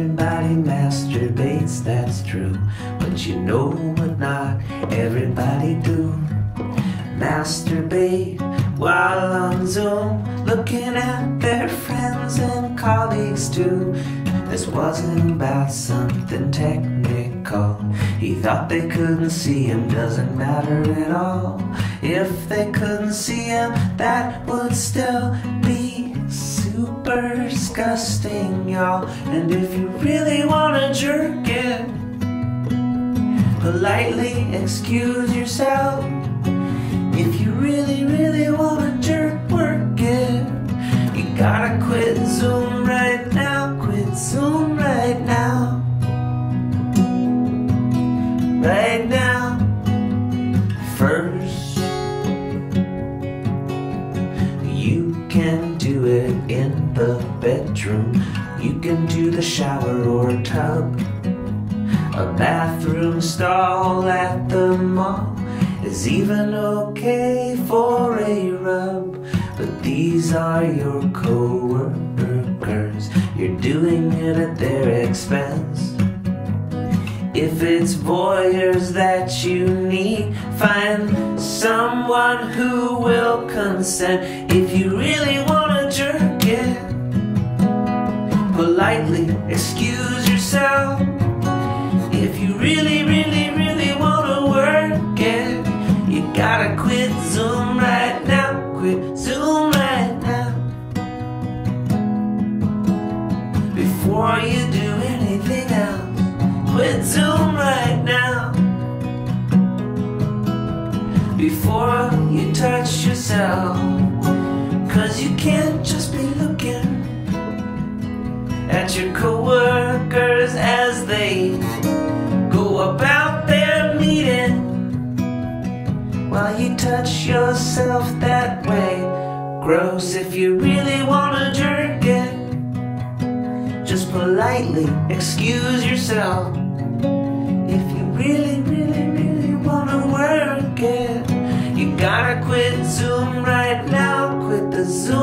Everybody masturbates, that's true. But you know what not everybody do. Masturbate while on Zoom, looking at their friends and colleagues too. This wasn't about something technical. He thought they couldn't see him, doesn't matter at all. If they couldn't see him, that would still be super disgusting, y'all. And if you really wanna jerk it, politely excuse yourself. If you really, really wanna jerk, work it. You gotta quit Zoom right now, quit Zoom right now. Right now, first. You can do it in the bedroom. You can do the shower or tub. A bathroom stall at the mall is even okay for a rub. But these are your co-workers, you're doing it at their expense. If it's voyeurs that you need, find someone who will consent. If you really wanna jerk it, politely excuse yourself. If you really, really, really wanna work it, you gotta quit Zoom right now, quit Zoom right now. Before you do anything else, quit Zoom right now. Before you touch yourself, 'cause you can't just be looking at your coworkers as they go about their meeting. While you touch yourself that way, gross. If you really wanna jerk it, just politely excuse yourself. If you really, really, really wanna work it, you gotta quit Zoom right now, quit the Zoom.